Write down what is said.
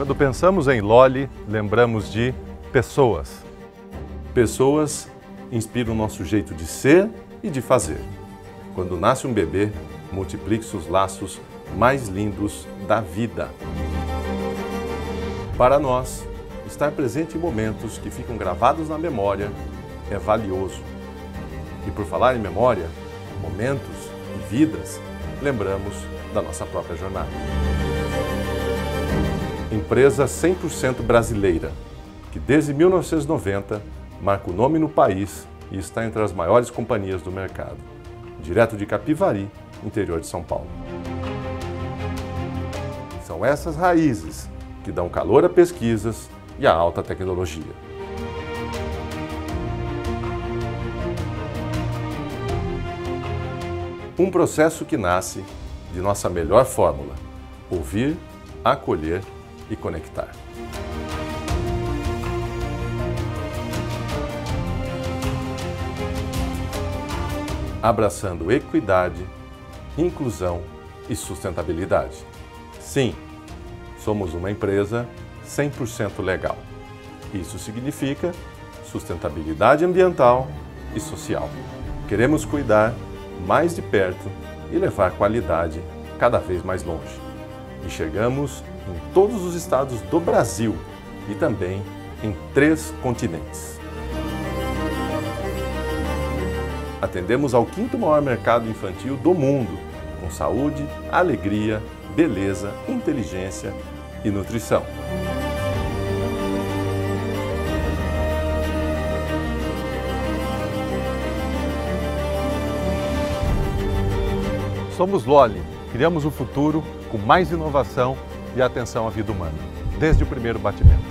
Quando pensamos em Lolly, lembramos de pessoas. Pessoas inspiram o nosso jeito de ser e de fazer. Quando nasce um bebê, multiplique-se os laços mais lindos da vida. Para nós, estar presente em momentos que ficam gravados na memória é valioso. E por falar em memória, momentos e vidas, lembramos da nossa própria jornada. Empresa 100% brasileira, que desde 1990 marca o nome no país e está entre as maiores companhias do mercado. Direto de Capivari, interior de São Paulo. São essas raízes que dão calor a pesquisas e a alta tecnologia. Um processo que nasce de nossa melhor fórmula: ouvir, acolher e conectar. Abraçando equidade, inclusão e sustentabilidade. Sim, somos uma empresa 100% legal. Isso significa sustentabilidade ambiental e social. Queremos cuidar mais de perto e levar qualidade cada vez mais longe. E chegamos em todos os estados do Brasil e também em 3 continentes. Atendemos ao 5º maior mercado infantil do mundo, com saúde, alegria, beleza, inteligência e nutrição. Somos Lolly, criamos o futuro com mais inovação e atenção à vida humana, desde o primeiro batimento.